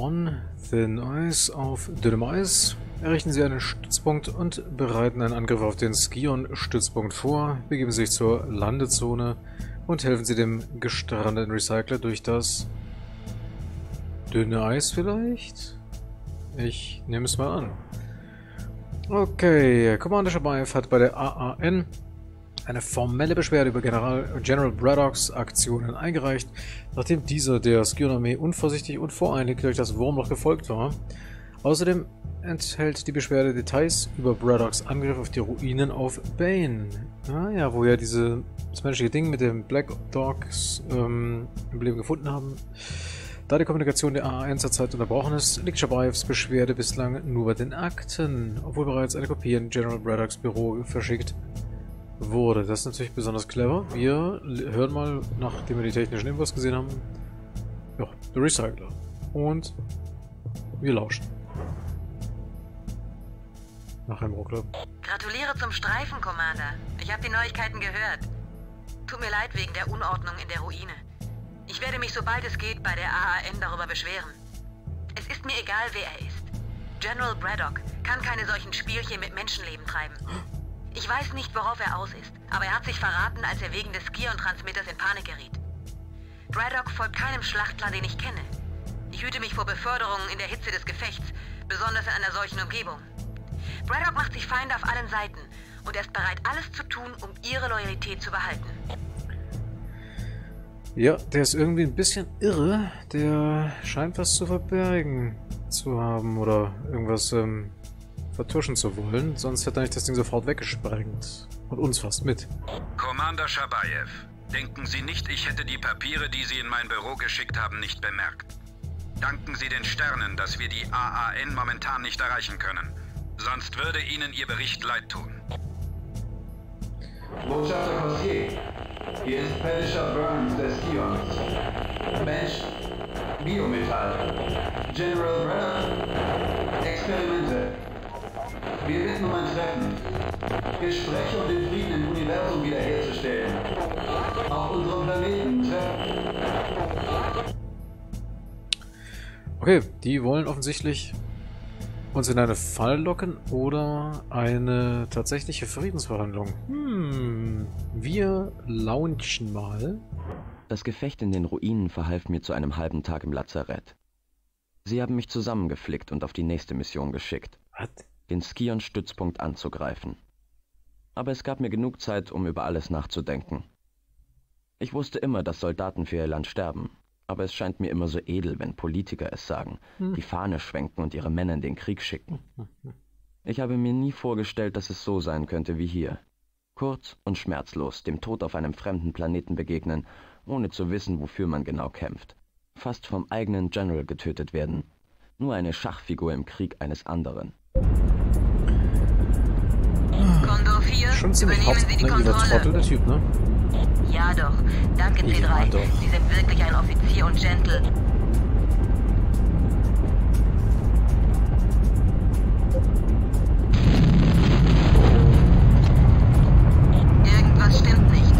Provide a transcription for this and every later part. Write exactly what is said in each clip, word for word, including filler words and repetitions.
On Thin Ice auf dünnem Eis. Errichten Sie einen Stützpunkt und bereiten einen Angriff auf den Scion-Stützpunkt vor. Begeben Sie sich zur Landezone und helfen Sie dem gestrandeten Recycler durch das dünne Eis vielleicht? Ich nehme es mal an. Okay, Commander Shabayev hat bei der A A N eine formelle Beschwerde über General, General Braddocks Aktionen eingereicht, nachdem dieser der Scion-Armee unvorsichtig und voreilig durch das Wurmloch gefolgt war. Außerdem enthält die Beschwerde Details über Braddocks Angriff auf die Ruinen auf Bane. Ah ja, wo wir diese, das menschliche Ding mit dem Black Dogs ähm, im Leben gefunden haben. Da die Kommunikation der A A N zurzeit unterbrochen ist, liegt Shabayevs Beschwerde bislang nur bei den Akten, obwohl bereits eine Kopie in General Braddocks Büro verschickt wurde. Das ist natürlich besonders clever. Wir hören mal, nachdem wir die technischen Infos gesehen haben, ja, der Recycler. Und wir lauschen. Nach einem Ruckler. Gratuliere zum Streifen, Commander. Ich habe die Neuigkeiten gehört. Tut mir leid wegen der Unordnung in der Ruine. Ich werde mich, sobald es geht, bei der A A N darüber beschweren. Es ist mir egal, wer er ist. General Braddock kann keine solchen Spielchen mit Menschenleben treiben. Ich weiß nicht, worauf er aus ist, aber er hat sich verraten, als er wegen des Scion-Transmitters in Panik geriet. Braddock folgt keinem Schlachtplan, den ich kenne. Ich hüte mich vor Beförderungen in der Hitze des Gefechts, besonders in einer solchen Umgebung. Braddock macht sich Feinde auf allen Seiten und er ist bereit, alles zu tun, um ihre Loyalität zu behalten. Ja, der ist irgendwie ein bisschen irre. Der scheint was zu verbergen zu haben oder irgendwas ähm, vertuschen zu wollen. Sonst hätte er nicht das Ding sofort weggesprengt. Und uns fast mit. Commander Shabayev, denken Sie nicht, ich hätte die Papiere, die Sie in mein Büro geschickt haben, nicht bemerkt. Danken Sie den Sternen, dass wir die A A N momentan nicht erreichen können. Sonst würde Ihnen Ihr Bericht leid tun. Botschafter Cossier, hier ist Pelischer Burns des Scion. Mensch, Biometall, General Braddock, Experimente. Wir bitten um ein Treffen. Gespräche, um den Frieden im Universum wiederherzustellen. Auf unserem Planeten treffen. Okay, die wollen offensichtlich uns in eine Falle locken oder eine tatsächliche Friedensverhandlung. Hm, wir launchen mal. Das Gefecht in den Ruinen verhalf mir zu einem halben Tag im Lazarett. Sie haben mich zusammengeflickt und auf die nächste Mission geschickt. Was? Den Scion-Stützpunkt anzugreifen. Aber es gab mir genug Zeit, um über alles nachzudenken. Ich wusste immer, dass Soldaten für ihr Land sterben. Aber es scheint mir immer so edel, wenn Politiker es sagen, hm. die Fahne schwenken und ihre Männer in den Krieg schicken. Ich habe mir nie vorgestellt, dass es so sein könnte wie hier. Kurz und schmerzlos dem Tod auf einem fremden Planeten begegnen, ohne zu wissen, wofür man genau kämpft. Fast vom eigenen General getötet werden. Nur eine Schachfigur im Krieg eines anderen. Condor vier, schon ziemlich übernehmen Sie die Kontrolle. Der Typ, ne? Ja doch, danke C drei. Ja, Sie sind wirklich ein Offizier und Gentle. Irgendwas stimmt nicht.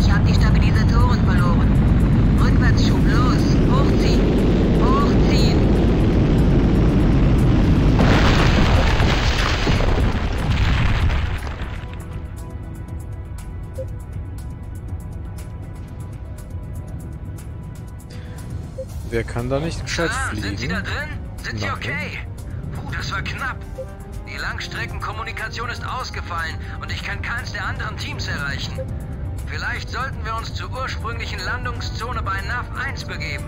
Ich habe die Stabilisatoren verloren. Rückwärtsschub los. Hochziehen. Hochziehen. Wer kann da nicht gescheit ah, fliegen? Sind Sie da drin? Sind Sie okay? Puh, das war knapp. Die Langstreckenkommunikation ist ausgefallen und ich kann keins der anderen Teams erreichen. Vielleicht sollten wir uns zur ursprünglichen Landungszone bei N A V eins begeben.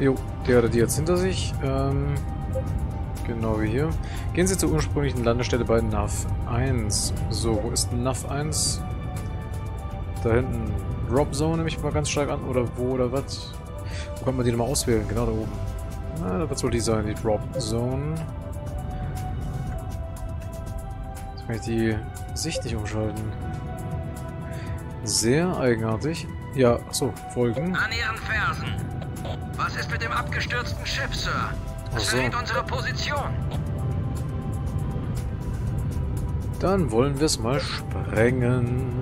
Jo, der oder die jetzt hinter sich. Ähm, genau wie hier. Gehen Sie zur ursprünglichen Landestelle bei N A V eins. So, wo ist N A V eins? Da hinten. Drop Zone nehme ich mal ganz stark an, oder wo, oder was? Wo kann man die nochmal auswählen? Genau da oben. Na, da wird es wohl die sein, die Drop Zone. Jetzt kann ich die Sicht nicht umschalten. Sehr eigenartig. Ja, achso, folgen. An Ihren Fersen. Was ist mit dem abgestürzten Schiff, Sir? Das verrät unsere Position. Dann wollen wir es mal sprengen.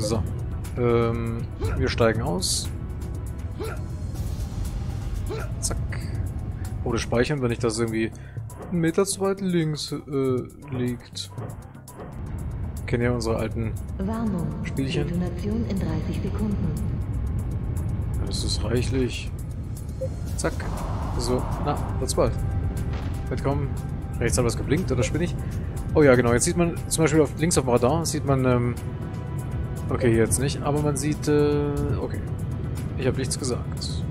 So, Ähm, wir steigen aus. Zack. Oder speichern, wenn ich das irgendwie einen Meter zu weit links äh, liegt. Kennen ja unsere alten Warnung. Spielchen. Detonation in dreißig Sekunden. Das ist reichlich. Zack. So, na, das bald. Mitkommen. Rechts hat was geblinkt, oder spinne ich? Oh ja, genau. Jetzt sieht man zum Beispiel auf, links auf dem Radar, sieht man, ähm, okay, jetzt nicht, aber man sieht, äh, okay. Ich habe nichts gesagt.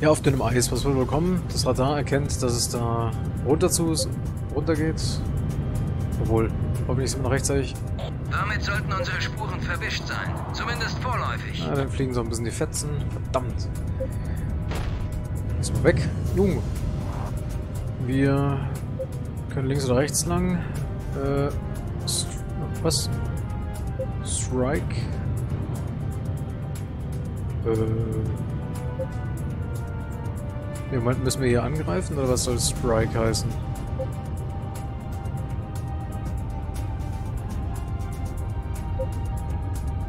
Ja, auf dünnem Eis, was wohl kommen? Das Radar erkennt, dass es da runter zu ist, runter geht. Obwohl, hoffentlich sind wir noch rechtzeitig. Damit sollten unsere Spuren verwischt sein. Zumindest vorläufig. Ah, dann fliegen so ein bisschen die Fetzen. Verdammt. Jetzt mal weg. Nun. Wir können links oder rechts lang. Äh, was? Strike. Äh. Im Moment müssen wir hier angreifen, oder was soll Strike heißen?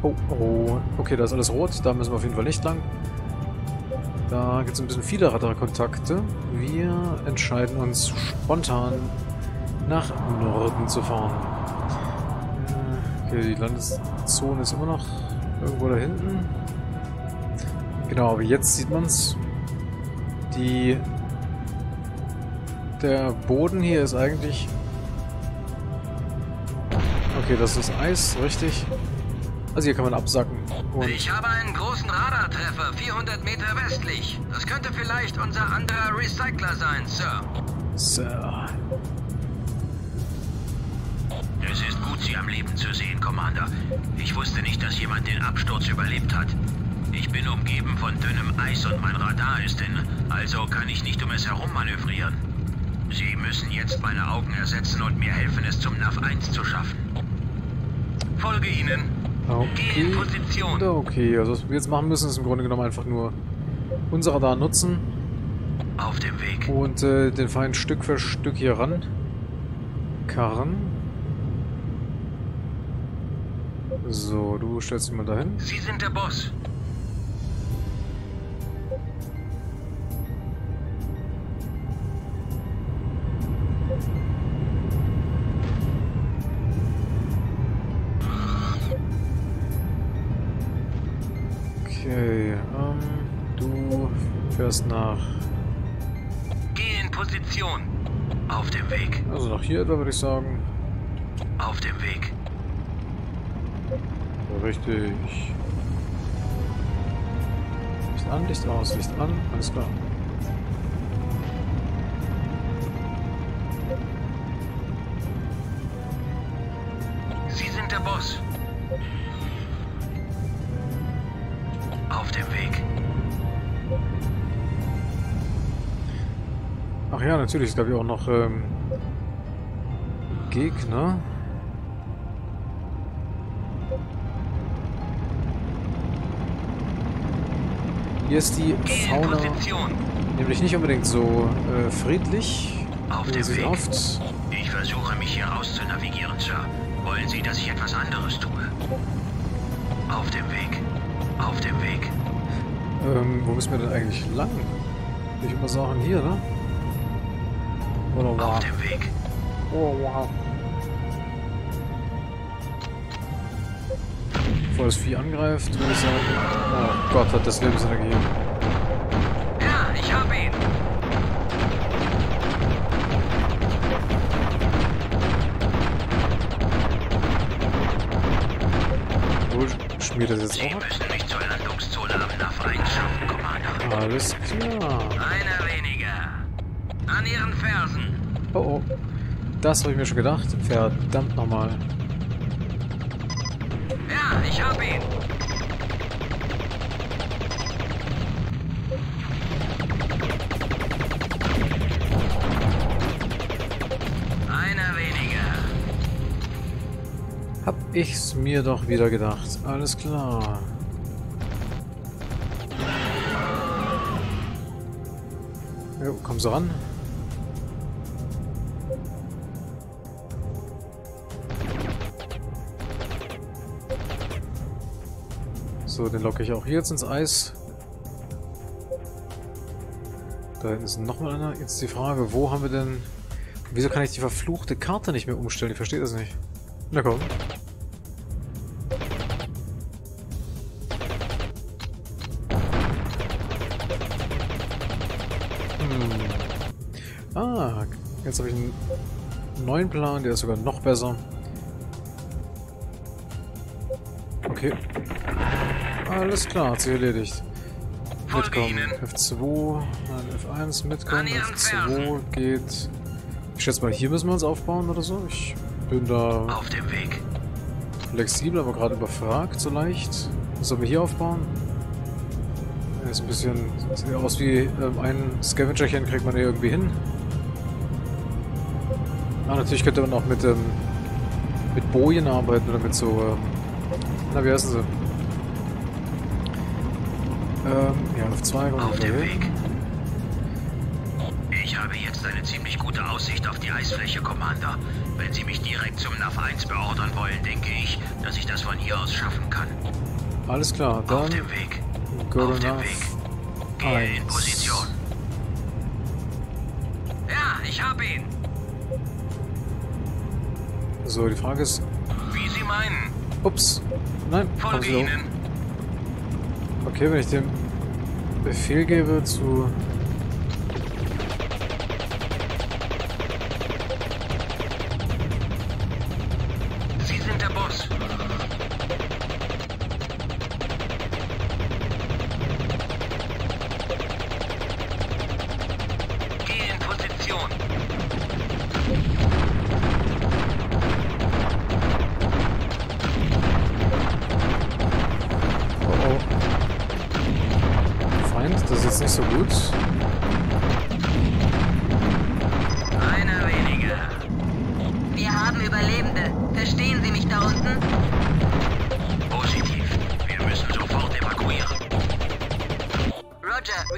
Oh, oh. Okay, da ist alles rot. Da müssen wir auf jeden Fall nicht lang. Da gibt es ein bisschen viele Radarkontakte. Wir entscheiden uns spontan nach Norden zu fahren. Okay, die Landeszone ist immer noch irgendwo da hinten. Genau, aber jetzt sieht man es. Die... Der Boden hier ist eigentlich... Okay, das ist Eis, richtig. Also hier kann man absacken. Und ich habe einen großen Radartreffer, vierhundert Meter westlich. Das könnte vielleicht unser anderer Recycler sein, Sir. Sir. Es ist gut, Sie am Leben zu sehen, Commander. Ich wusste nicht, dass jemand den Absturz überlebt hat. Ich bin umgeben von dünnem Eis und mein Radar ist in, also kann ich nicht um es herum manövrieren. Sie müssen jetzt meine Augen ersetzen und mir helfen, es zum N A V eins zu schaffen. Folge Ihnen. Okay. In Position. Okay, also was wir jetzt machen müssen, ist im Grunde genommen einfach nur unser Radar nutzen. Auf dem Weg. Und äh, den Feind Stück für Stück hier ran. Karren. So, du stellst dich mal dahin. Sie sind der Boss. Okay, ähm, du fährst nach... Geh in Position. Auf dem Weg. Also nach hier etwa, würde ich sagen. Auf dem Weg. Richtig. Licht an, Licht aus, Licht an. Alles klar. Sie sind der Boss. Auf dem Weg. Ach ja, natürlich. Es gab ja auch noch ähm, Gegner. Hier ist die Fauna nämlich nicht unbedingt so äh, friedlich. Auf dem Weg. Oft. Ich versuche mich hier raus zu navigieren, Sir. Wollen Sie, dass ich etwas anderes tue? Auf dem Weg. Auf dem Weg. Ähm, wo müssen wir denn eigentlich lang? Ich würde mal sagen, hier, ne? Oder wow. Auf dem Weg. Oh, wow. Bevor das Vieh angreift, würde ich sagen... Oh Gott, hat das Lebensenergie. Ja, ich hab ihn. Wo schmiert das jetzt auch? Alles klar. Einer weniger. An ihren Fersen. Oh oh. Das habe ich mir schon gedacht. Verdammt nochmal. Ja, ich hab ihn. Einer weniger. Hab ich's mir doch wieder gedacht. Alles klar. Jo, komm so ran. So, den locke ich auch hier jetzt ins Eis. Da hinten ist nochmal einer. Jetzt die Frage, wo haben wir denn... Wieso kann ich die verfluchte Karte nicht mehr umstellen? Ich verstehe das nicht. Na komm. Hm. Ah, jetzt habe ich einen neuen Plan, der ist sogar noch besser. Okay. Alles klar, hat sich erledigt. Mitkommen. F zwei, nein, F eins, mitkommen. F zwei geht... Ich schätze mal, hier müssen wir uns aufbauen oder so. Ich bin da auf dem Weg. Flexibel, aber gerade überfragt, so leicht. Was sollen wir hier aufbauen? Das ist ein bisschen... Das sieht aus wie ähm, ein Scavengerchen, kriegt man hier irgendwie hin. Ah, natürlich könnte man auch mit, ähm, mit Bojen arbeiten oder mit so... Ähm, na, wie heißen sie? Ähm, ja, F zwei kommen wir hier hin. Ich habe jetzt eine ziemlich gute Aussicht auf die Eisfläche, Commander. Wenn Sie mich direkt zum N A V eins beordern wollen, denke ich, dass ich das von hier aus schaffen kann. Alles klar, dann... Auf dem Weg. Auf dem Weg. Gehe in Position. Ja, ich habe ihn. So, die Frage ist... Wie Sie meinen. Ups. Nein, folge Ihnen. Okay, wenn ich dem Befehl gebe zu...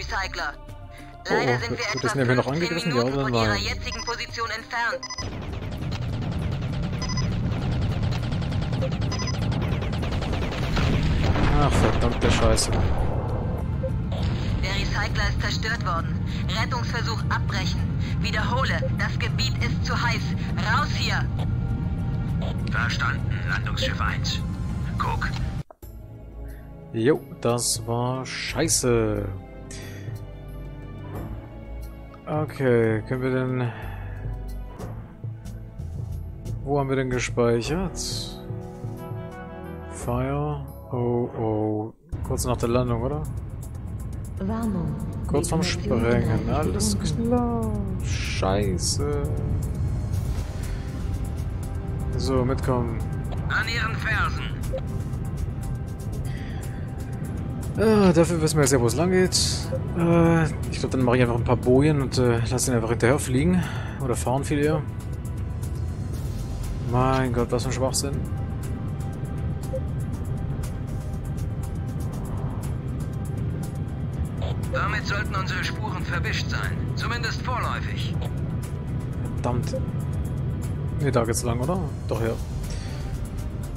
Recycler. Leider sind wir etwa fünfzehn Minuten von ihrer jetzigen Position entfernt. Ach, verdammte Scheiße. Der Recycler ist zerstört worden. Rettungsversuch abbrechen. Wiederhole, das Gebiet ist zu heiß. Raus hier! Verstanden, Landungsschiff eins. Guck. Jo, das war Scheiße. Okay, können wir denn... Wo haben wir denn gespeichert? Fire... Oh, oh... Kurz nach der Landung, oder? Warnung. Kurz vorm Sprengen, alles klar. Scheiße. So, mitkommen. An ihren Fersen. Ah, dafür wissen wir jetzt ja, wo es lang geht. Äh, ich glaube, dann mache ich einfach ein paar Bojen und äh, lasse ihn einfach hinterher fliegen. Oder fahren viel eher. Mein Gott, was für ein Schwachsinn. Damit sollten unsere Spuren verwischt sein. Zumindest vorläufig. Verdammt. Ne, da geht's lang, oder? Doch, ja.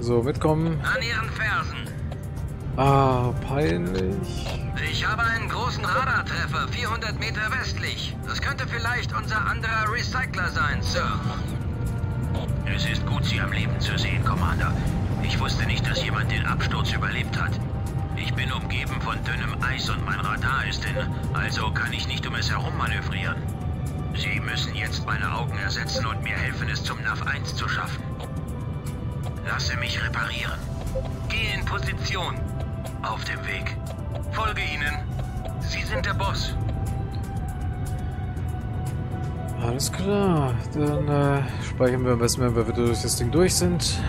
So, mitkommen. An ihren Fersen. Ah, peinlich. Ich habe einen großen Radartreffer, vierhundert Meter westlich. Das könnte vielleicht unser anderer Recycler sein, Sir. Es ist gut, Sie am Leben zu sehen, Commander. Ich wusste nicht, dass jemand den Absturz überlebt hat. Ich bin umgeben von dünnem Eis und mein Radar ist in, also kann ich nicht um es herum manövrieren. Sie müssen jetzt meine Augen ersetzen und mir helfen, es zum N A V eins zu schaffen. Lasse mich reparieren. Gehe in Position. Auf dem Weg. Folge ihnen. Sie sind der Boss. Alles klar. Dann äh, speichern wir am besten, wenn wir durch das Ding durch sind.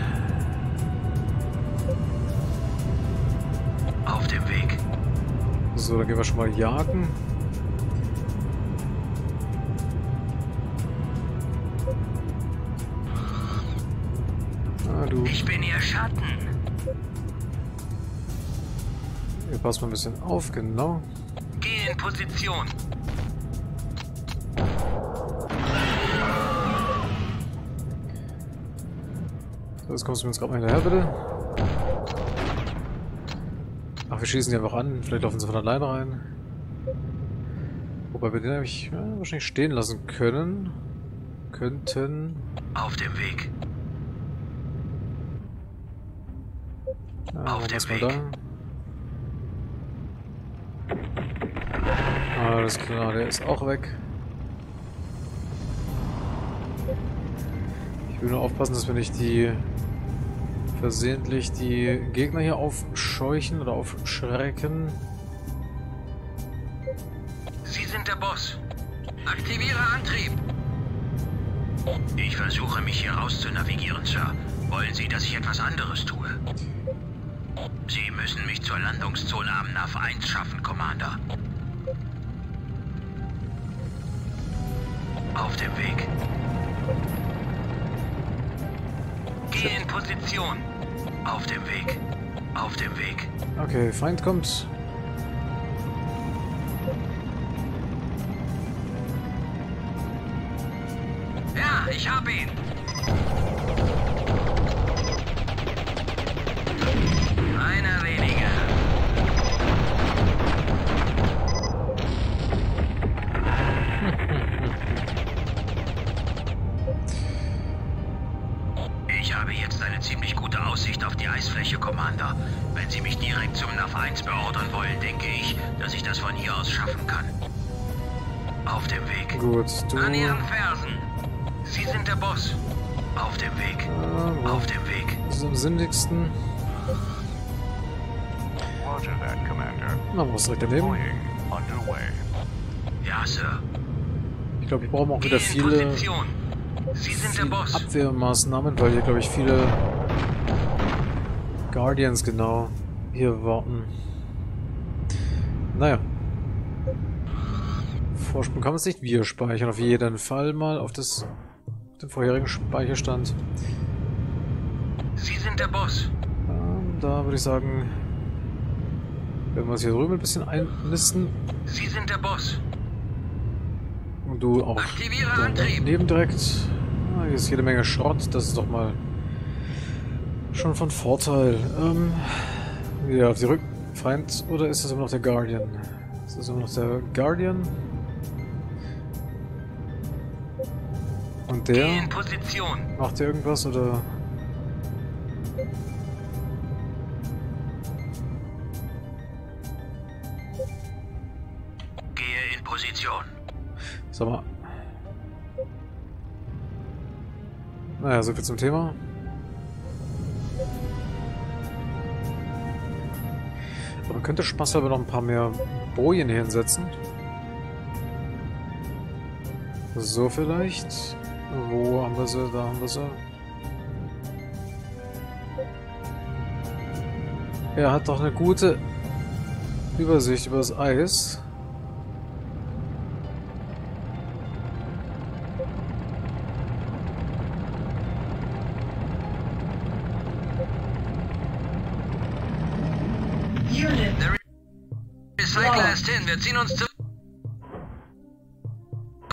Auf dem Weg. So, dann gehen wir schon mal jagen. Ah, du. Ich bin ihr Schatten. Hier passt mal ein bisschen auf, genau. Geh in Position. So, jetzt kommst du mir jetzt gerade mal hinterher, bitte. Ach, wir schießen die einfach an. Vielleicht laufen sie von alleine rein. Wobei wir den nämlich ja, wahrscheinlich stehen lassen können. Könnten. Auf dem Weg. Ja, Auf dem Weg. Da? Alles klar, der ist auch weg. Ich will nur aufpassen, dass wir nicht die versehentlich die Gegner hier aufscheuchen oder aufschrecken. Sie sind der Boss. Aktiviere Antrieb. Ich versuche mich hier raus zu navigieren, Sir. Wollen Sie, dass ich etwas anderes tue? Sie müssen mich zur Landungszone am N A V eins schaffen, Commander. Auf dem Weg. Geh in Position. Auf dem Weg. Auf dem Weg. Okay, Feind kommt. Ja, ich hab ihn. Einer weniger. Ich habe jetzt eine ziemlich gute Aussicht auf die Eisfläche, Commander. Wenn Sie mich direkt zum N A V eins beordern wollen, denke ich, dass ich das von hier aus schaffen kann. Auf dem Weg. Gut, du... An Ihren Fersen. Sie sind der Boss. Auf dem Weg. Ah, auf dem Weg. Das ist am sinnigsten. Man muss direkt daneben. Ja, Sir. Ich glaube, wir brauchen auch wieder viele, viele Abwehrmaßnahmen, weil hier, glaube ich, viele Guardians genau hier warten. Naja. Vorsprung kann man es nicht. Wir speichern auf jeden Fall mal auf, das, auf den vorherigen Speicherstand. Sie sind der Boss. Da würde ich sagen, wenn wir es hier drüben ein bisschen einlisten. Sie sind der Boss. Und du auch. Aktiviere Antrieb. Neben direkt. Ah, hier ist jede Menge Schrott. Das ist doch mal schon von Vorteil. Ähm, ja, auf die Rücken. Feind oder ist das immer noch der Guardian? Ist das immer noch der Guardian? Und der? In Position. Macht der irgendwas oder? Sag mal. Naja, so viel zum Thema. Man könnte spaßhalber noch ein paar mehr Bojen hinsetzen. So vielleicht. Wo haben wir sie? Da haben wir sie. Er hat doch eine gute Übersicht über das Eis. Wir ziehen uns zu.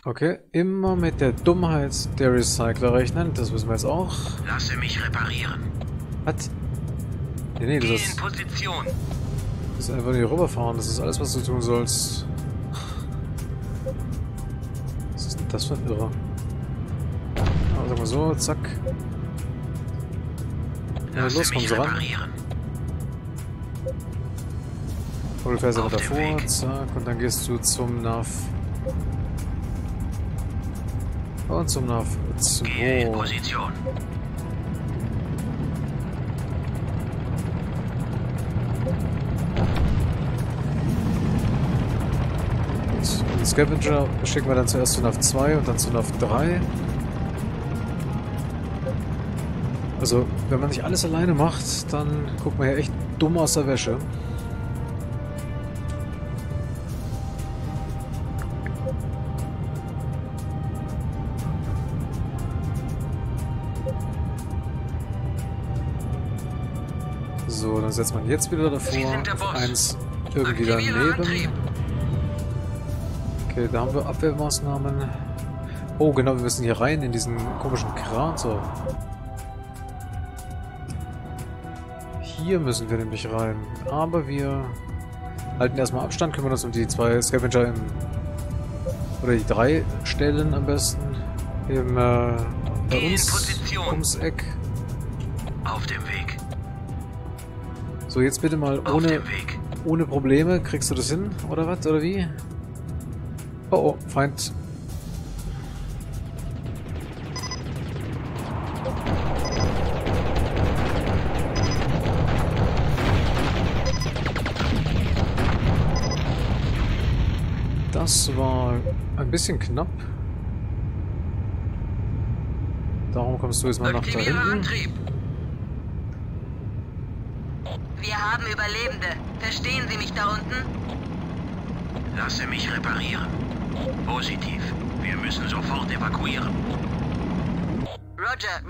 Okay, immer mit der Dummheit der Recycler rechnen, das wissen wir jetzt auch. Lasse mich reparieren. Was? Nee, nee, das ist. Position. Das ist einfach hier rüberfahren, das ist alles, was du tun sollst. Was ist denn das für ein Irrer? Aber sag mal so, zack. Ja, los, komm so ran. Du fährst aber davor, zack, und dann gehst du zum N A V. Und zum N A V zwei. Geh in Position. Und den Scavenger schicken wir dann zuerst zu N A V zwei und dann zu N A V drei. Also, wenn man nicht alles alleine macht, dann guckt man ja echt dumm aus der Wäsche. So, dann setzt man jetzt wieder davor. Eins irgendwie daneben. Okay, da haben wir Abwehrmaßnahmen. Oh, genau, wir müssen hier rein in diesen komischen Krater. Hier müssen wir nämlich rein. Aber wir halten erstmal Abstand, kümmern uns um die zwei Scavenger im... Oder die drei Stellen am besten. Im, äh, bei uns, ums Eck. Auf dem Weg. So, jetzt bitte mal ohne, ohne Probleme. Kriegst du das hin? Oder was? Oder wie? Oh, oh, Feind. Das war ein bisschen knapp. Darum kommst du jetzt mal nach da hinten. Wir haben Überlebende. Verstehen Sie mich da unten? Lasse mich reparieren. Positiv. Wir müssen sofort evakuieren. Roger.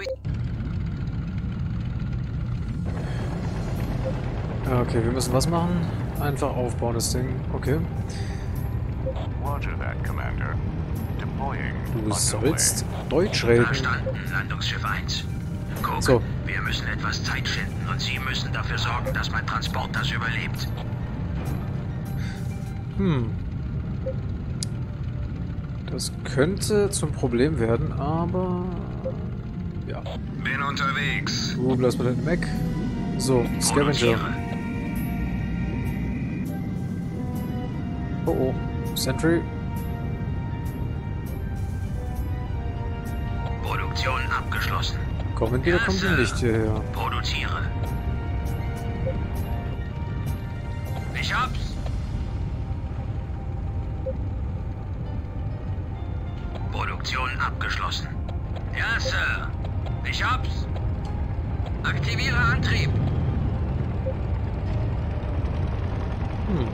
Okay, wir müssen was machen? Einfach aufbauen das Ding. Okay. Roger that, Commander. Deploying. Du sollst Deutsch reden. Verstanden, Landungsschiff eins. Guck, so. Wir müssen etwas Zeit finden und Sie müssen dafür sorgen, dass mein Transport das überlebt. Hm. Das könnte zum Problem werden, aber... Ja. Bin unterwegs. Du bleibst mit dem Mac. So, Scavenger. Oh oh. Sentry. Produktion abgeschlossen. Komm entweder kommt sie nicht hierher. Produziere. Ich hab's. Produktion abgeschlossen. Ja, Sir. Ich hab's. Aktiviere Antrieb. Hm.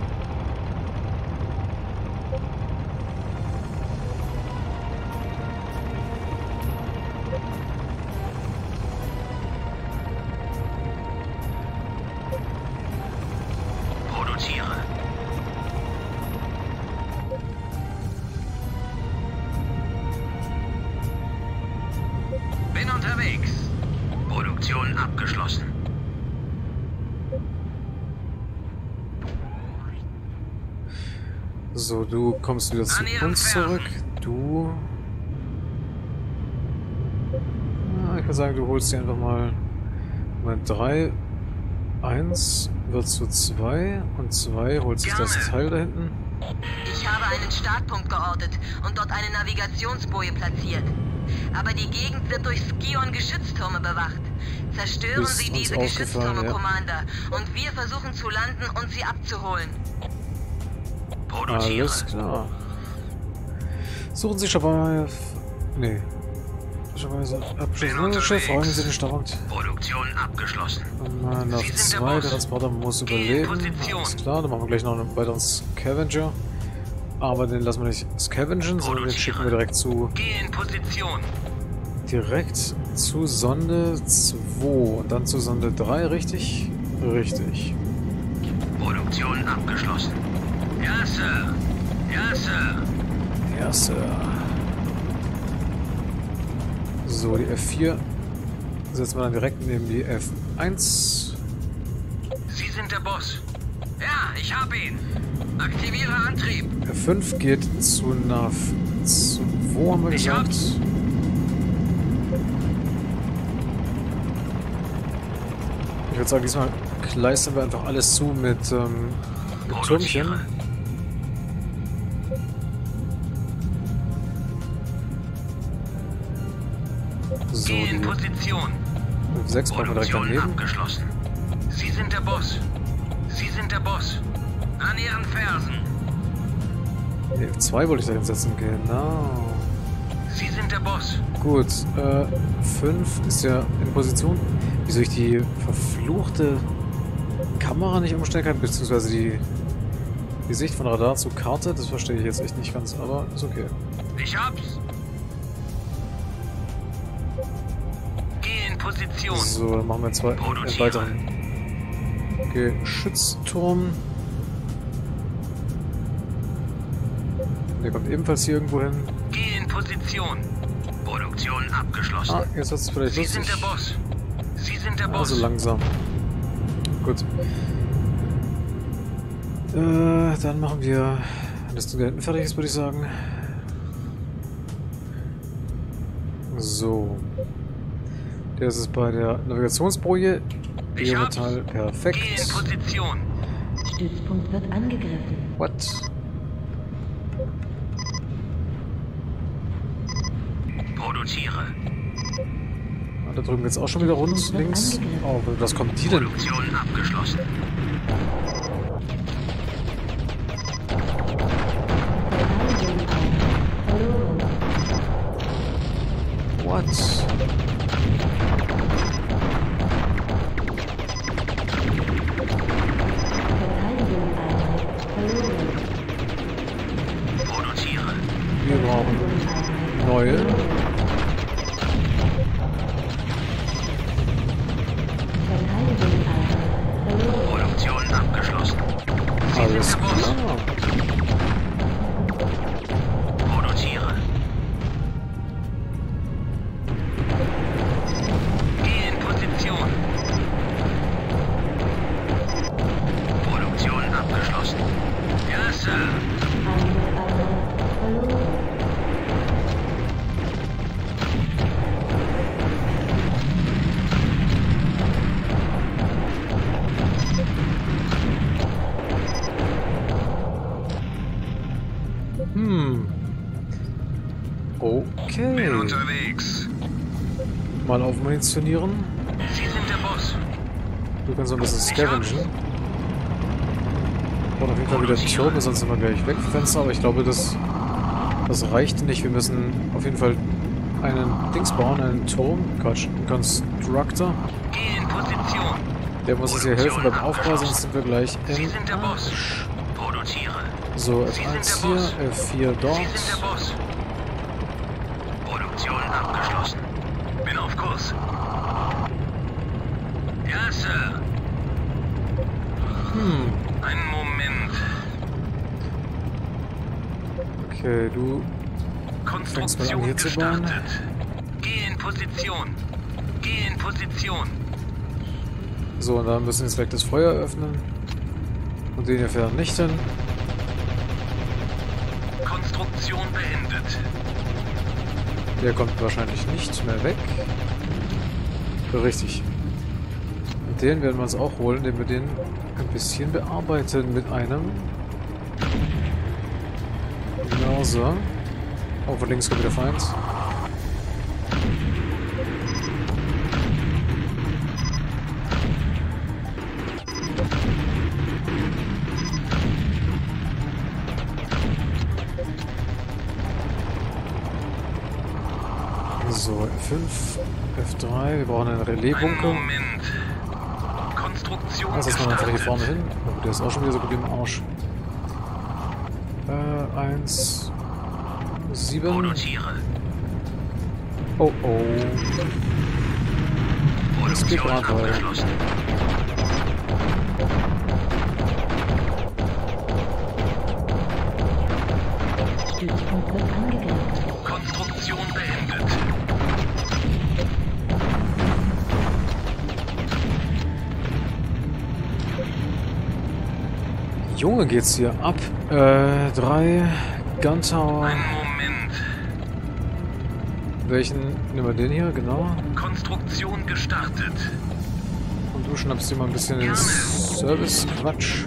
So, du kommst wieder zu uns zurück. Du... Ja, ich kann sagen, du holst dir einfach mal... Mal drei... eins wird zu zwei und zwei holt sich das Teil da hinten. Ich habe einen Startpunkt geortet und dort eine Navigationsboje platziert. Aber die Gegend wird durch Scion Geschütztürme bewacht. Zerstören Sie diese Geschütztürme, ja. Commander, und wir versuchen zu landen und sie abzuholen. Produzieren. Alles klar. Suchen Sie Shabayev. Nee. Shabayev abschließend. Freuen Sie den Startpunkt. Produktion abgeschlossen. Nein, nach zwei, der Transporter muss überleben. Alles klar, dann machen wir gleich noch einen weiteren Scavenger. Aber den lassen wir nicht scavengen, sondern den schicken wir direkt zu... Geh in Position. Direkt zu Sonde zwei und dann zu Sonde drei, richtig? Richtig. Produktion abgeschlossen. Ja, Sir. Ja, Sir. Ja, Sir. So, die F vier setzen wir dann direkt neben die F eins. Sie sind der Boss. Ja, ich hab ihn. Aktiviere Antrieb. F fünf geht zu N A V zwei, haben wir gesagt. Ich würde sagen, diesmal kleistern wir einfach alles zu mit, ähm, mit Türmchen. So, die F sechs brauchen wir direkt daneben. Sie sind der Boss. Sie sind der Boss. An ihren Fersen. F zwei wollte ich da hinsetzen, genau. Sie sind der Boss. Gut, äh, fünf ist ja in Position. Wieso ich die verfluchte Kamera nicht umstellen kann, beziehungsweise die, die Sicht von Radar zu Karte, das verstehe ich jetzt echt nicht ganz, aber ist okay. Ich hab's. Geh in Position. So, dann machen wir zwei einen weiteren Geschützturm. Der kommt ebenfalls hier irgendwo hin. Geh in Position. Produktion abgeschlossen. Ah, jetzt hat's vielleicht lustig. Sie sind der Boss. Sie sind der Boss. Also langsam. kurz. Äh, dann machen wir, wenn das da hinten fertig ist, würde ich sagen. So. Das ist bei der Navigationsboje. Metall perfekt. Stützpunkt wird angegriffen. What? Produziere. Ah, da drüben geht's auch schon wieder rund links. Oh, was kommt die denn? Produktion abgeschlossen. What? Mal aufmunitionieren. Sie sind der Boss. Du kannst so ein bisschen scavengen. Ich brauche auf jeden Fall wieder Türme, sonst sind wir gleich weg vom Fenster, aber ich glaube, das, das reicht nicht. Wir müssen auf jeden Fall einen Dings bauen, einen Turm, Quatsch, einen Constructor. Geh in Position. Der muss uns hier helfen beim Aufbau, sonst sind wir gleich in... Sie sind der Boss. Produziere. So, F eins hier, F vier dort. Sie sind der Boss. Produktion abgeschlossen. Bin auf Kurs. Ja, Sir. Hm. Einen Moment. Okay, du... Konstruktion an, gestartet. Geh in Position. Geh in Position. So, und da müssen wir jetzt weg das Feuer öffnen. Und den hier fährt nicht hin. Konstruktion beendet. Der kommt wahrscheinlich nicht mehr weg. Richtig. Und den werden wir uns auch holen, indem wir den ein bisschen bearbeiten mit einem. Genau so. Oh, von links kommt wieder Feind. So, F fünf, F drei, wir brauchen einen Relay Bunker. Konstruktion. Das ist mal einfach hier vorne hin. Oh, der ist auch schon wieder so gut im Arsch. Äh, eins, sieben. Oh, oh. Das geht gerade weiter. Konstruktion beendet. Junge, geht's hier ab. Äh, drei Gun Tower. Einen Moment. Welchen? Nehmen wir den hier, genau. Konstruktion gestartet. Und du schnappst dir mal ein bisschen den Service-Quatsch.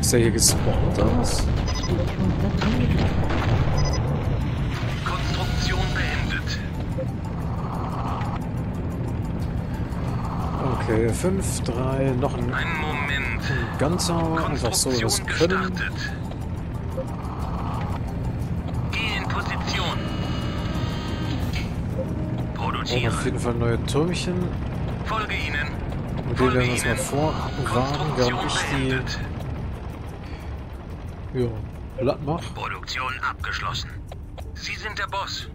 Ist der hier gespawnt oder was? Konstruktion beendet. Okay, fünf, drei, noch ein, ein Moment. Ganzer, einfach so das Können. Geh in Position. Produzieren. Und auf jeden Fall neue Türmchen. Folge ihnen. Mit denen werden wir uns mal vorwarnen, während ich die. Ja, platt mache. Produktion abgeschlossen. Sie sind der Boss.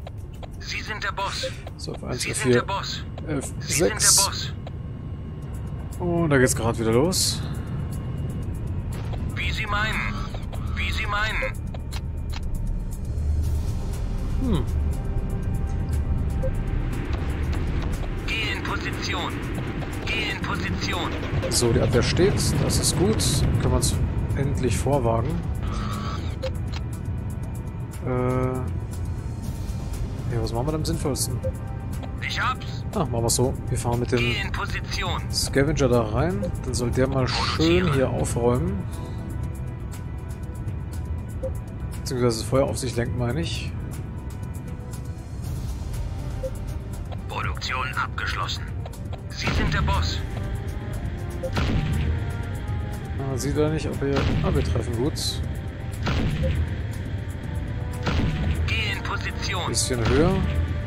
Sie sind der Boss. So, auf eins, Sie sind der Boss. F sechs. Sie sind der Boss. Und da geht's gerade wieder los. Wie Sie meinen. Wie Sie meinen. Hm. Position. Geh in Position. So, die Abwehr steht. Das ist gut. Können wir uns endlich vorwagen. Äh. Ja, was machen wir denn am sinnvollsten? Ich hab's. Ach, machen wir es so. Wir fahren mit dem Scavenger da rein. Dann soll der mal schön hier aufräumen. Beziehungsweise das Feuer auf sich lenken, meine ich. Produktion abgeschlossen. Sie sind der Boss. Ah, sieht er nicht, ob wir... Ah, wir treffen gut. Geh in Position. Bisschen höher.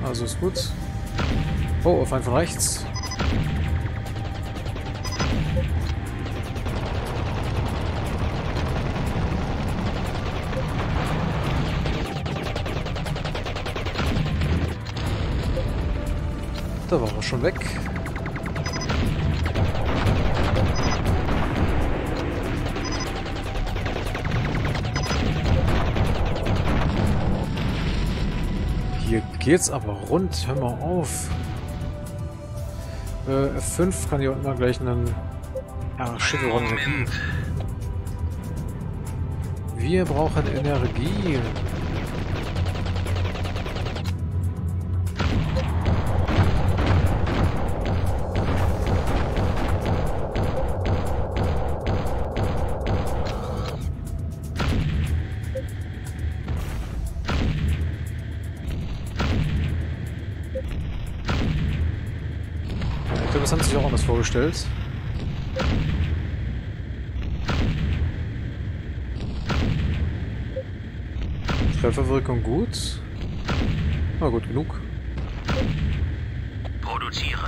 Also ist gut. Oh, auf einen von rechts. Da waren wir schon weg. Hier geht's aber rund. Hör mal auf. Äh, F fünf kann hier unten mal gleich einen ja, Schiffe runternehmen. Wir brauchen Energie. Das haben sie sich auch anders vorgestellt. Trefferwirkung gut. Na gut, genug. Produzieren.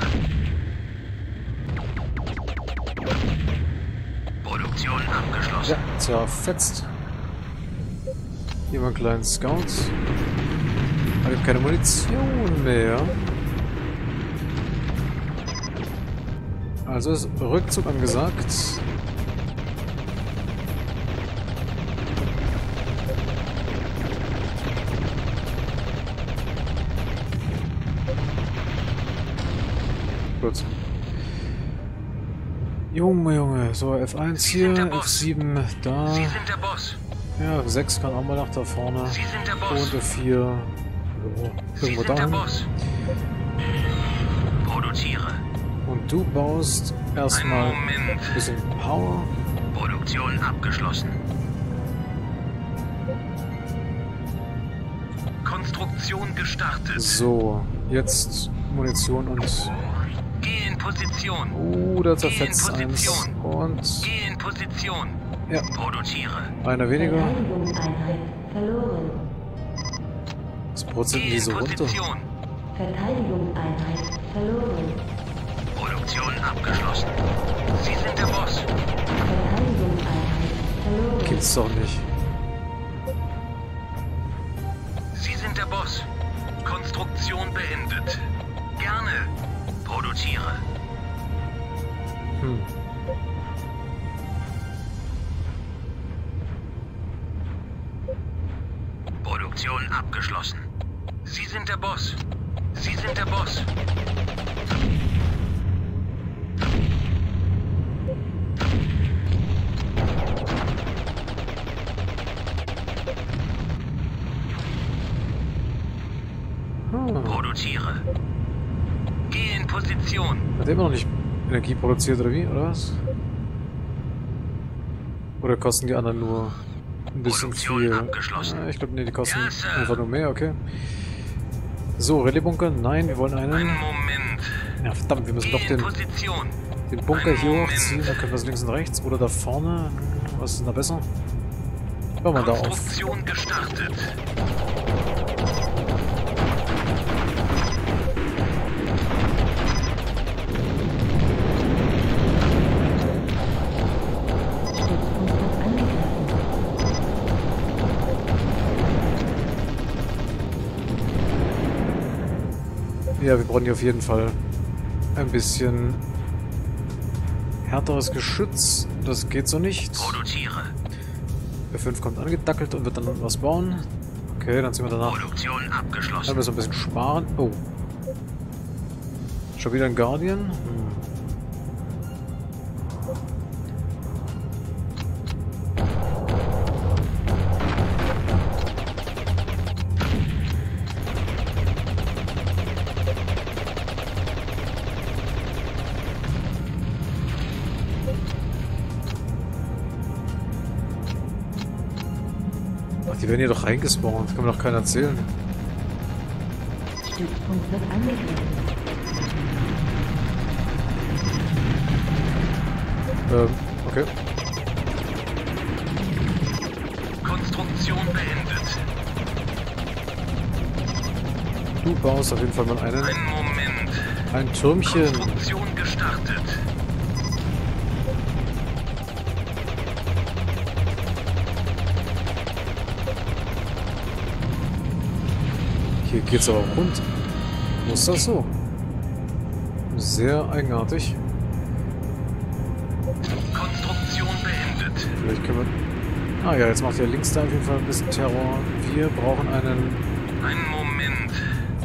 Produktion abgeschlossen. Ja, zerfetzt. Hier mal einen kleinen Scout. Aber ich habe keine Munition mehr. Also ist Rückzug angesagt. Gut. Junge, Junge. So, F eins hier, F sieben da. Sie sind der Boss. Ja, F sechs kann auch mal nach da vorne. Sie sind der Boss. Und F vier. So, irgendwo da. Produziere. Und du baust erstmal ein bisschen Power. Produktion abgeschlossen. Konstruktion gestartet. So, jetzt Munition und... Geh in Position. Oh, da zerfetzt eins. Und... Geh in Position. Ja. Produziere. Einer weniger. Was brutzelt denn diese runter? Verteidigung Einheit verloren. Abgeschlossen. Sie sind der Boss. Gibt's doch nicht. Sie sind der Boss. Konstruktion beendet. Gerne. Produziere. Hm. Produktion abgeschlossen. Sie sind der Boss. Sie sind der Boss. Produziere. Geh in Position. Hat er immer noch nicht Energie produziert oder wie, oder was? Oder kosten die anderen nur ein bisschen Produktion viel? Abgeschlossen. Ja, ich glaube, nee, die kosten ja, einfach nur mehr, okay. So, Relay Bunker, nein, wir wollen einen. Ein Moment. Ja, verdammt, wir müssen Geh doch den, den Bunker ein hier Moment. hochziehen. Da können wir es links und rechts. Oder da vorne. Was ist denn da besser? Hör mal da auf. Konstruktion gestartet. Ja, wir brauchen hier auf jeden Fall ein bisschen härteres Geschütz. Das geht so nicht. Produziere. Der fünf kommt angedackelt und wird dann was bauen. Okay, dann sind wir danach. Produktion abgeschlossen. Dann müssen wir ein bisschen sparen. Oh. Schon wieder ein Guardian? Hm. Ach, die werden hier doch reingespawnt. Das kann mir doch keiner erzählen. Stützpunkt wird angegriffen. Ähm, okay. Konstruktion beendet. Du baust auf jeden Fall mal einen. Ein Moment. Ein Türmchen. Konstruktion gestartet. Hier geht's aber rund. Muss das so? Sehr eigenartig. Vielleicht können wir... Ah ja, jetzt macht ihr links da auf jeden Fall ein bisschen Terror. Wir brauchen einen... Einen Moment.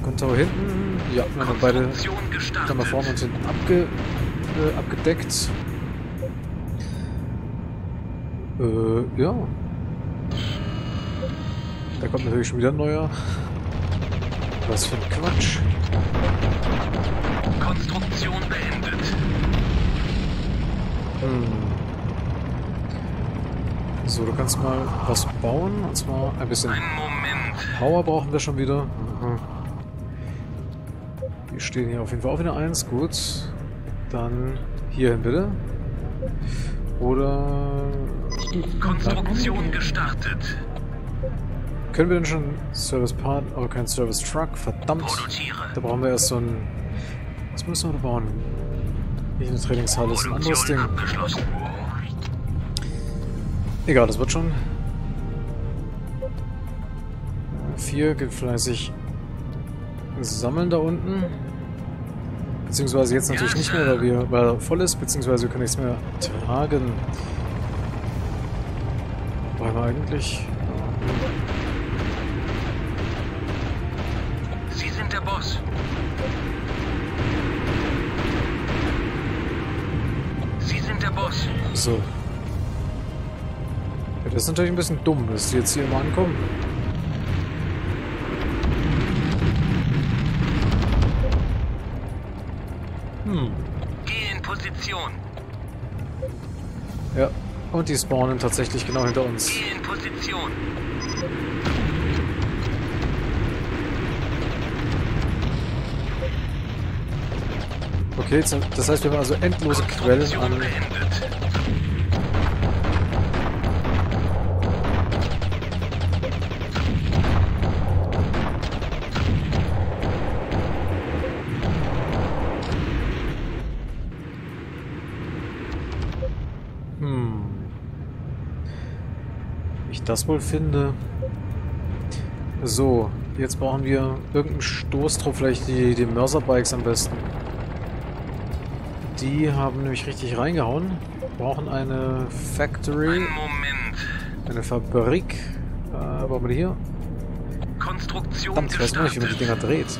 Kontor hinten. Ja, wir haben beide... Dann haben wir vorne und hinten abge, äh, abgedeckt. Äh, ja. Da kommt natürlich schon wieder ein neuer. Was für ein Quatsch. Konstruktion beendet. Hm. So, du kannst mal was bauen, und zwar ein bisschen Power brauchen wir schon wieder. Mhm. Wir stehen hier auf jeden Fall auch wieder eins, gut. Dann hierhin bitte. Oder... Konstruktion gestartet. Können wir denn schon Service Part, aber kein Service Truck, verdammt. Da brauchen wir erst so ein... Was müssen wir da bauen? Nicht eine Trainingshalle, ist ein anderes Ding. Egal, das wird schon. Vier geht fleißig sammeln da unten. Beziehungsweise jetzt natürlich nicht mehr, weil, wir, weil er voll ist. Beziehungsweise wir können nichts mehr tragen. Wollen wir eigentlich? Sie sind der Boss. Sie sind der Boss. So. Das ist natürlich ein bisschen dumm, dass die jetzt hier mal ankommen. Hm. Geh in Position. Ja, und die spawnen tatsächlich genau hinter uns. Geh in Position. Okay, das heißt, wir haben also endlose Quellen an... das wohl finde. So, jetzt brauchen wir irgendeinen Stoßtrupp, vielleicht die, die Mörserbikes am besten. Die haben nämlich richtig reingehauen. Wir brauchen eine Factory. Einen Moment. Eine Fabrik. Äh, brauchen wir die hier? Konstruktion. Verdammt, ich weiß noch nicht, wie man die Dinger dreht.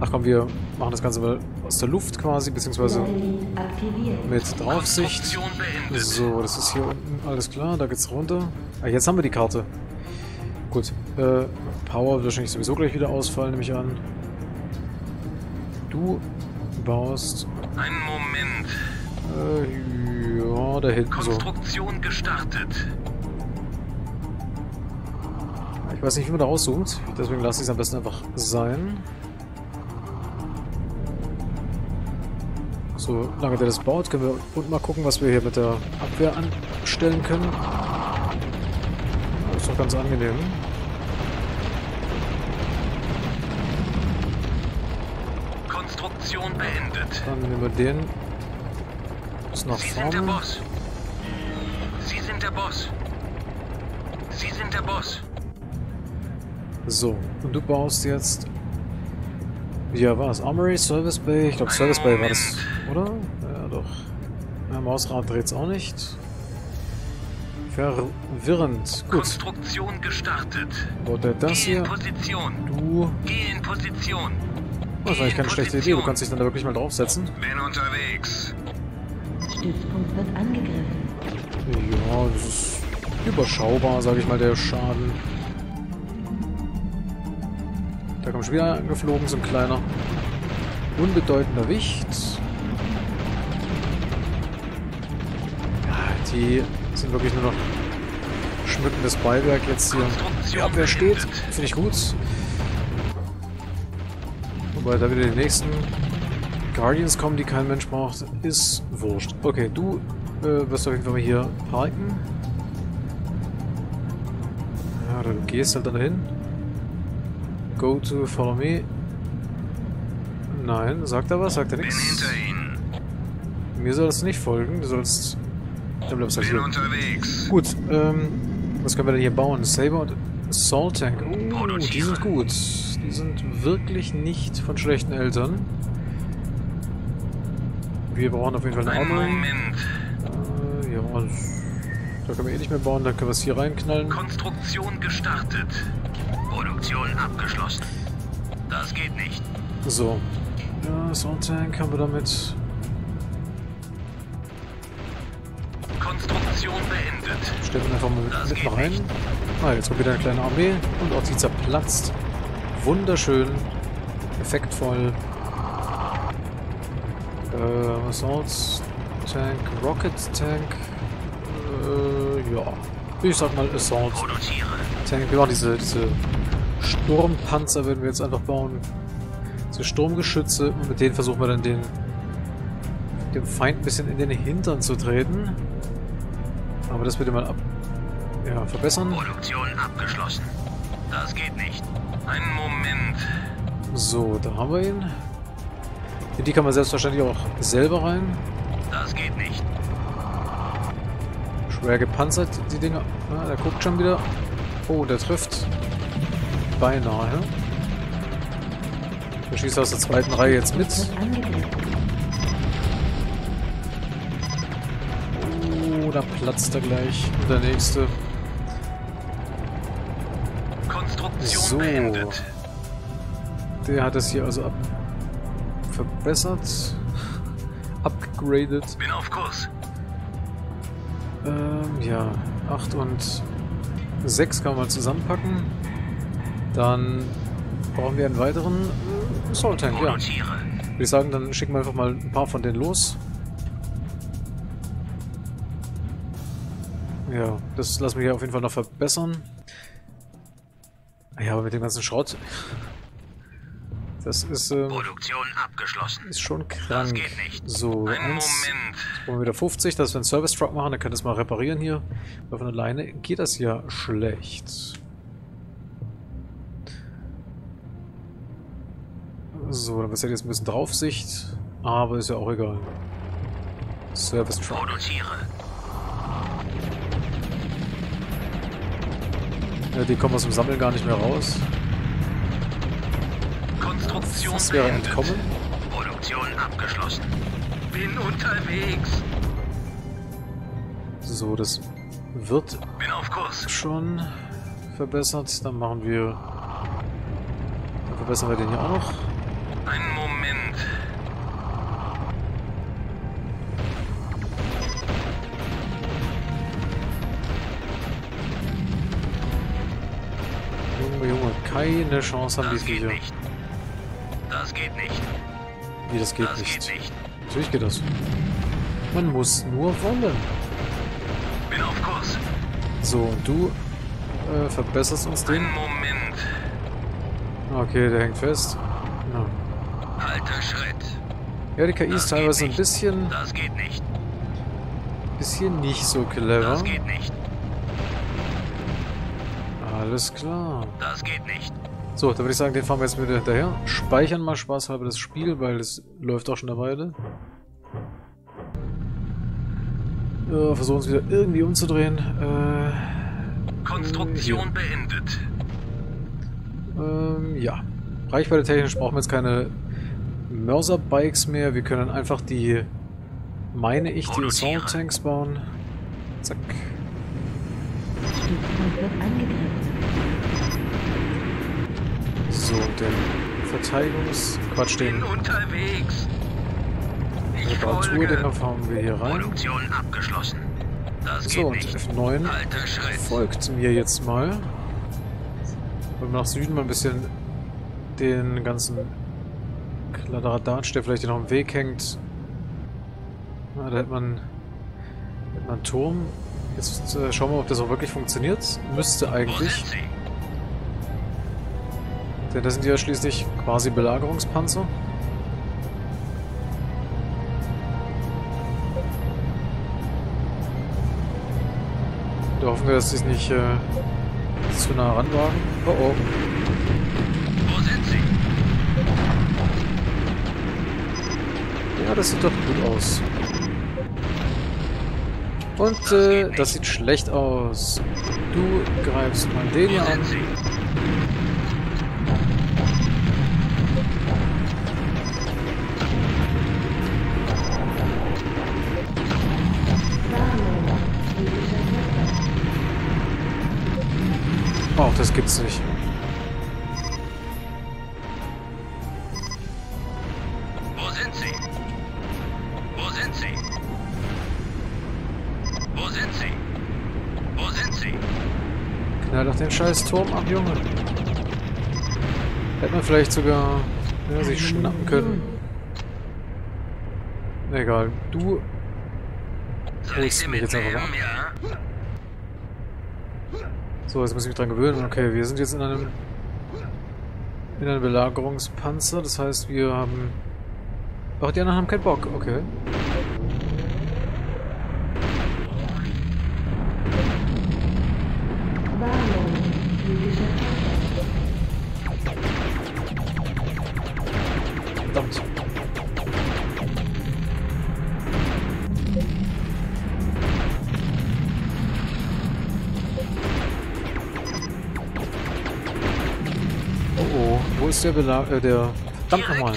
Ach komm, wir machen das Ganze mal aus der Luft quasi, beziehungsweise mit Draufsicht. So, das ist hier unten, alles klar, da geht's runter. Ah, jetzt haben wir die Karte. Gut, äh, Power wird wahrscheinlich sowieso gleich wieder ausfallen, nehme ich an. Du baust... Einen Moment. Äh, ja, da hinten so. Konstruktion gestartet. Ich weiß nicht, wie man da rauszoomt, deswegen lasse ich es am besten einfach sein. Solange der das baut, können wir unten mal gucken, was wir hier mit der Abwehr anstellen können. Das ist doch ganz angenehm. Konstruktion beendet. Dann nehmen wir den. Ist nach vorne. Sie sind der Boss. Sie sind der Boss. Sie sind der Boss. So, und du baust jetzt... Ja, war es Armory, Service Bay? Ich glaube, Service Bay war das, oder? Ja, doch. Ja, Mausrad dreht es auch nicht. Verwirrend. Gut. Konstruktion gestartet. Baut er das hier? Geh in Position. Du. Geh in Position. Oh, das ist eigentlich keine schlechte Idee, du kannst dich dann da wirklich mal draufsetzen. Bin unterwegs. Stützpunkt wird angegriffen. Ja, das ist überschaubar, sage ich mal, der Schaden. Da kommt schon wieder angeflogen, so ein kleiner, unbedeutender Wicht. Die sind wirklich nur noch schmückendes Beiwerk jetzt hier. Die Abwehr steht, finde ich gut. Wobei da wieder die nächsten Guardians kommen, die kein Mensch braucht, ist wurscht. Okay, du äh, wirst auf jeden Fall mal hier parken. Ja, du gehst halt dann hin. Go to, follow me. Nein, sagt er was? Sagt er nichts? Mir sollst du nicht folgen, du sollst... Dann bleibst du halt hier. Gut, ähm, was können wir denn hier bauen? Saber und Assault Tank. Oh, die sind gut. Die sind wirklich nicht von schlechten Eltern. Wir brauchen auf jeden Fall eine Armory. Äh, ja, da können wir eh nicht mehr bauen, da können wir es hier reinknallen. Konstruktion gestartet. Produktion abgeschlossen. Das geht nicht. So. Ja, Assault Tank haben wir damit. Konstruktion beendet. Stellen wir einfach mal mit rein. Ah, jetzt kommt wieder eine kleine Armee und auch sie zerplatzt. Wunderschön. Effektvoll. Äh, Assault Tank, Rocket Tank. Äh, ja. Ich sag mal Assault Tank. Genau, diese, diese Sturmpanzer werden wir jetzt einfach bauen. Diese Sturmgeschütze. Und mit denen versuchen wir dann den, dem Feind ein bisschen in den Hintern zu treten. Aber das bitte mal ab... Ja, verbessern. Produktion abgeschlossen. Das geht nicht. Einen Moment. So, da haben wir ihn. In die kann man selbstverständlich auch selber rein. Das geht nicht. Schwer gepanzert, die Dinger. Ah, der guckt schon wieder. Oh, der trifft. Beinahe. Der schießt aus der zweiten Reihe jetzt mit. Da platzt er gleich. Und der nächste. So. Der hat es hier also ab verbessert. Upgraded. Bin auf Kurs. Ähm, ja. acht und sechs kann man zusammenpacken. Dann brauchen wir einen weiteren Assault Tank. Ja. Ich würde sagen, dann schicken wir einfach mal ein paar von denen los. Ja, das lassen wir hier auf jeden Fall noch verbessern. Ja, aber mit dem ganzen Schrott. Das ist, ähm, Produktion abgeschlossen. Ist schon krank. Das geht nicht. So, einen Moment. Jetzt brauchen wir wieder fünfzig, dass wir einen Service Truck machen, dann können wir das mal reparieren hier. Weil von alleine geht das ja schlecht. So, dann passiert jetzt ein bisschen Draufsicht. Aber ist ja auch egal. Service Truck. Produziere. Ja, die kommen aus dem Sammeln gar nicht mehr raus. Konstruktion das wäre entkommen. Produktion abgeschlossen. Bin unterwegs. So, das wird Bin auf Kurs. schon verbessert. Dann machen wir... Dann verbessern wir den hier auch noch. Einen Moment. Keine Chance haben die Viecher. Das geht nicht. Wie, das geht nicht? Natürlich geht das. Man muss nur wollen. Bin auf Kurs. So, und du äh, verbesserst uns den. Moment. Okay, der hängt fest. Ja. Alter Schritt. Ja, die K I ist teilweise ein bisschen... Das geht nicht. Bisschen nicht so clever. Das geht nicht. Alles klar. Das geht nicht. So, da würde ich sagen, den fahren wir jetzt wieder hinterher. Speichern mal spaßhalber das Spiel, weil das läuft auch schon eine Weile. Äh, versuchen es wieder irgendwie umzudrehen. Äh, Konstruktion hier. beendet. Ähm, ja. Reichweite technisch brauchen wir jetzt keine Mörserbikes mehr. Wir können einfach die, meine ich, die Assault Tanks bauen. Zack. So, den Verteidigungs... Quatsch, den... Reparatur-Dinger fahren wir hier rein. So, und F neun folgt mir jetzt mal. Wenn wir nach Süden mal ein bisschen den ganzen Kladderadatsch, der vielleicht hier noch im Weg hängt. Na, da hätte man, hätte man einen Turm. Jetzt äh, schauen wir, ob das auch wirklich funktioniert. Müsste eigentlich. Denn das sind ja schließlich quasi Belagerungspanzer. Da hoffen wir, dass die es nicht äh, zu nah ranwagen. Oh oh. Wo sind sie? Ja, das sieht doch gut aus. Und das, äh, das sieht schlecht aus. Du greifst mal den hier an. Sie? Auch das gibt's nicht. Wo sind sie? Wo sind sie? Wo sind sie? Wo sind sie? Knall doch den scheiß Turm ab, Junge. Hätte man vielleicht sogar ja, sich schnappen können. Egal, du holst mich jetzt einfach mal. So, jetzt muss ich mich dran gewöhnen. Okay, wir sind jetzt in einem in einem Belagerungspanzer. Das heißt, wir haben... Ach, die anderen haben keinen Bock. Okay. Verdammt. Wo ist der Belag... Äh, der... Verdammt nochmal!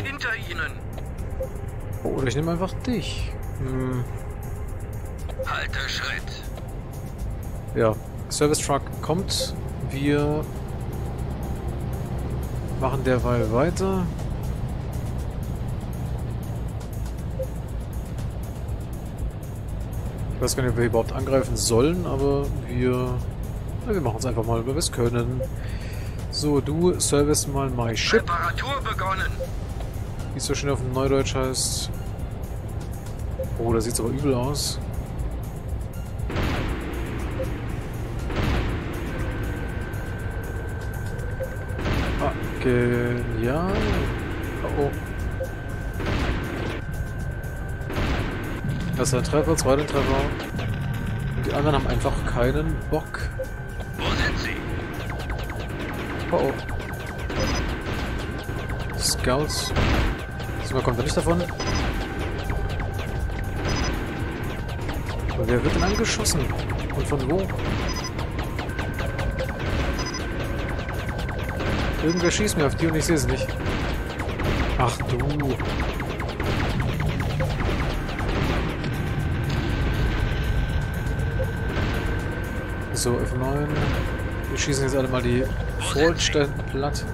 Oh, oder ich nehme einfach dich. Hm. Alter Schritt. Ja, Service Truck kommt. Wir machen derweil weiter. Ich weiß gar nicht, ob wir überhaupt angreifen sollen, aber wir... Na, wir machen es einfach mal, weil wir es können. So, du service mal my ship. Reparatur begonnen. Wie es so schön auf dem Neudeutsch heißt. Oh, da sieht es aber übel aus. Ah, genial. Oh oh. Das ist ein Treffer, zweiter Treffer. Und die anderen haben einfach keinen Bock. Wo sind sie? Oh oh. Scouts. Diesmal kommt er nicht davon. Aber wer wird denn angeschossen? Und von wo? Irgendwer schießt mir auf die und ich sehe es nicht. Ach du. So, F neun. Wir schießen jetzt alle mal die Vorstände platt.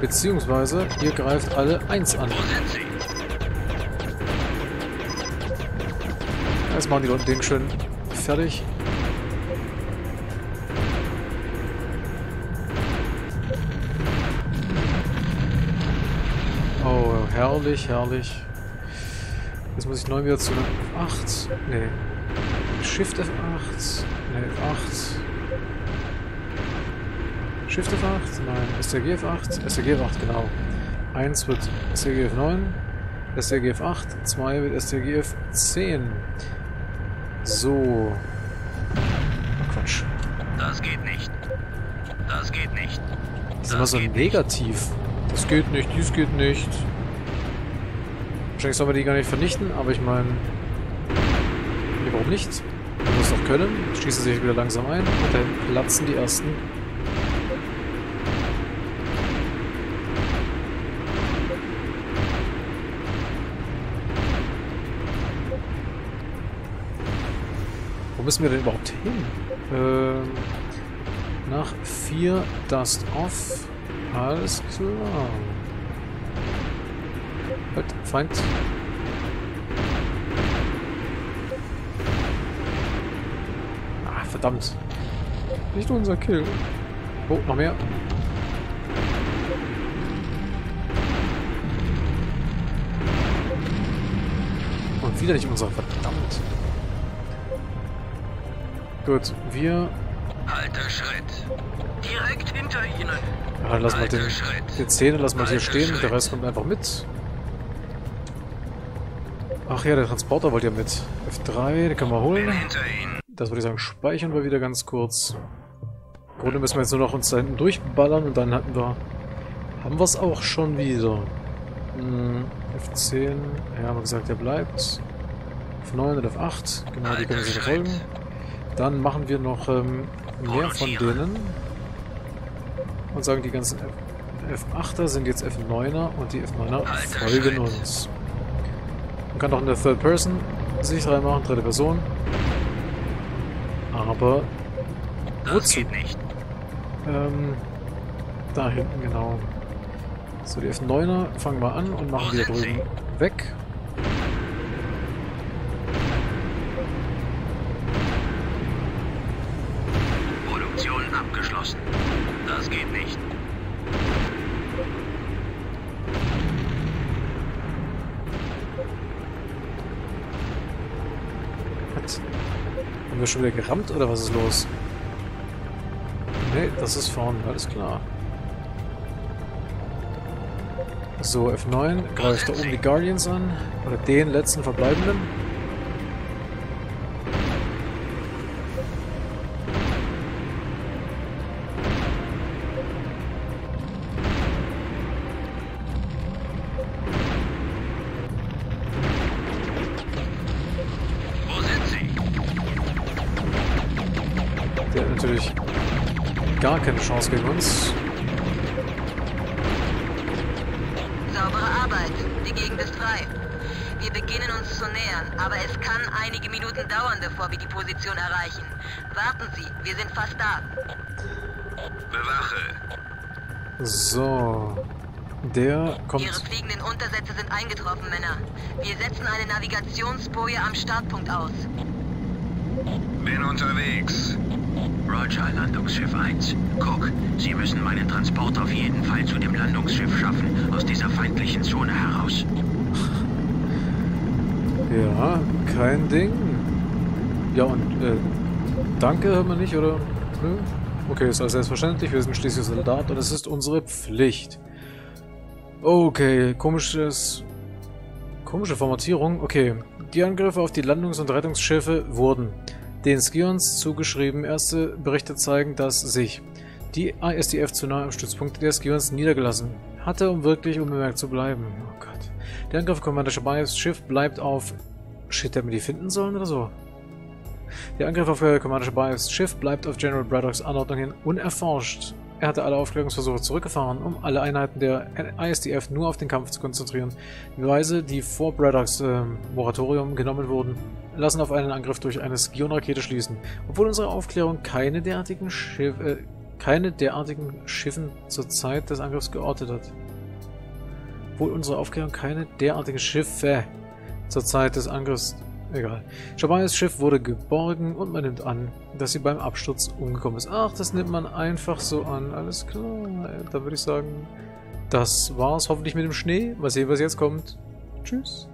Beziehungsweise, ihr greift alle eins an. Jetzt machen die Leute den schön fertig. Oh, herrlich, herrlich. Jetzt muss ich neu wieder zu F acht. Nee. Shift F acht. Nee, F acht. Shift F acht? Nein. S T G F acht? S T G F acht, genau. eins wird S T G F neun, S T G F acht, zwei wird S T G F zehn. So. Oh, Quatsch. Das geht nicht. Das geht nicht. Das ist immer so negativ. Das geht nicht, dies geht nicht. Wahrscheinlich sollen wir die gar nicht vernichten, aber ich meine... Nee, warum nicht? Man muss doch können. Schießen sich wieder langsam ein und dann platzen die ersten... Müssen wir denn überhaupt hin? Ähm, nach vier Dust Off. Alles klar. Halt, Feind. Ah, verdammt. Nicht unser Kill. Oh, noch mehr. Und wieder nicht unser, verdammt. Gut, wir... Alter Schritt. Direkt hinter Ihnen. Ja, dann lassen wir den, die Zähne lassen wir hier stehen. Der Rest kommt einfach mit. Ach ja, der Transporter wollte ja mit. F drei, den können wir holen. Das würde ich sagen, speichern wir wieder ganz kurz. Im Grunde müssen wir jetzt nur noch uns da hinten durchballern und dann hatten wir... Haben wir es auch schon wieder. Hm, F zehn, ja, haben wir gesagt, der bleibt. F neun oder F acht, genau, die können sich folgen. Dann machen wir noch ähm, mehr von denen. Und sagen, die ganzen F achter sind jetzt F neuner und die F neuner folgen uns. Man kann auch in der Third Person sich reinmachen, dritte Person. Aber wozu? Ähm, da hinten, genau. So, die F neuner fangen wir an und machen die da drüben weg. Produktion abgeschlossen. Das geht nicht. Was? Haben wir schon wieder gerammt oder was ist los? Ne, das ist vorne, alles klar. So, F neun, greift da oben die Guardians an. Oder den letzten verbleibenden. Wo sind sie? Der hat natürlich gar keine Chance gegen uns. Aber es kann einige Minuten dauern, bevor wir die Position erreichen. Warten Sie, wir sind fast da. Bewache. So. Der kommt... Ihre fliegenden Untersätze sind eingetroffen, Männer. Wir setzen eine Navigationsboje am Startpunkt aus. Bin unterwegs. Roger, Landungsschiff eins. Cook, Sie müssen meinen Transport auf jeden Fall zu dem Landungsschiff schaffen, aus dieser feindlichen Zone heraus. Ja, kein Ding. Ja, und äh, danke hört man nicht, oder? Nö? Okay, ist alles selbstverständlich. Wir sind schließlich Soldat und es ist unsere Pflicht. Okay, komisches... Komische Formatierung. Okay, die Angriffe auf die Landungs- und Rettungsschiffe wurden den Scions zugeschrieben. Erste Berichte zeigen, dass sich die I S D F zu nahe am Stützpunkt der Scions niedergelassen hatte, um wirklich unbemerkt zu bleiben. Oh Gott. Der Angriff Commander Shabayevs Schiff bleibt auf... Shit, hätten wir die finden sollen oder so? Der Angriff auf Commander Shabayevs Schiff bleibt auf General Braddocks Anordnung hin unerforscht. Er hatte alle Aufklärungsversuche zurückgefahren, um alle Einheiten der I S D F nur auf den Kampf zu konzentrieren. Die Beweise, die vor Braddocks äh, Moratorium genommen wurden, lassen auf einen Angriff durch eine Scion-Rakete schließen. Obwohl unsere Aufklärung keine derartigen Schiff... Äh, keine derartigen Schiffen zur Zeit des Angriffs geortet hat. Obwohl unsere Aufklärung keine derartigen Schiffe zur Zeit des Angriffs... Egal. Shabayevs Schiff wurde geborgen und man nimmt an, dass sie beim Absturz umgekommen ist. Ach, das nimmt man einfach so an. Alles klar. Dann würde ich sagen, das war's hoffentlich mit dem Schnee. Mal sehen, was jetzt kommt. Tschüss.